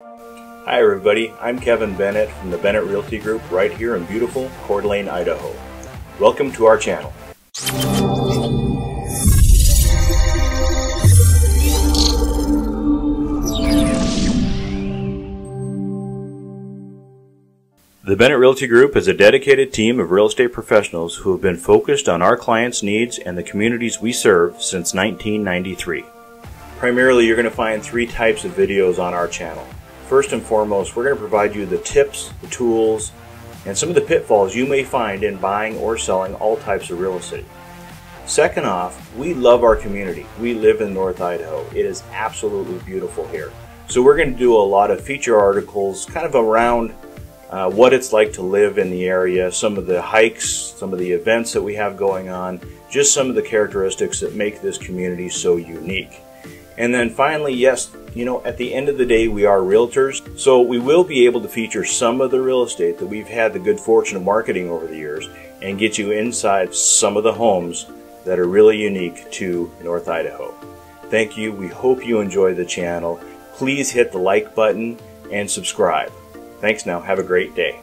Hi everybody, I'm Kevin Bennett from the Bennett Realty Group right here in beautiful Coeur d'Alene, Idaho. Welcome to our channel. The Bennett Realty Group is a dedicated team of real estate professionals who have been focused on our clients' needs and the communities we serve since 1993. Primarily, you're going to find three types of videos on our channel. First and foremost, we're going to provide you the tips, the tools, and some of the pitfalls you may find in buying or selling all types of real estate. Second off, we love our community. We live in North Idaho. It is absolutely beautiful here. So we're going to do a lot of feature articles kind of around what it's like to live in the area, some of the hikes, some of the events that we have going on, just some of the characteristics that make this community so unique. And then finally, yes, you know, at the end of the day, we are realtors, so we will be able to feature some of the real estate that we've had the good fortune of marketing over the years and get you inside some of the homes that are really unique to North Idaho. Thank you. We hope you enjoy the channel. Please hit the like button and subscribe. Thanks now. Have a great day.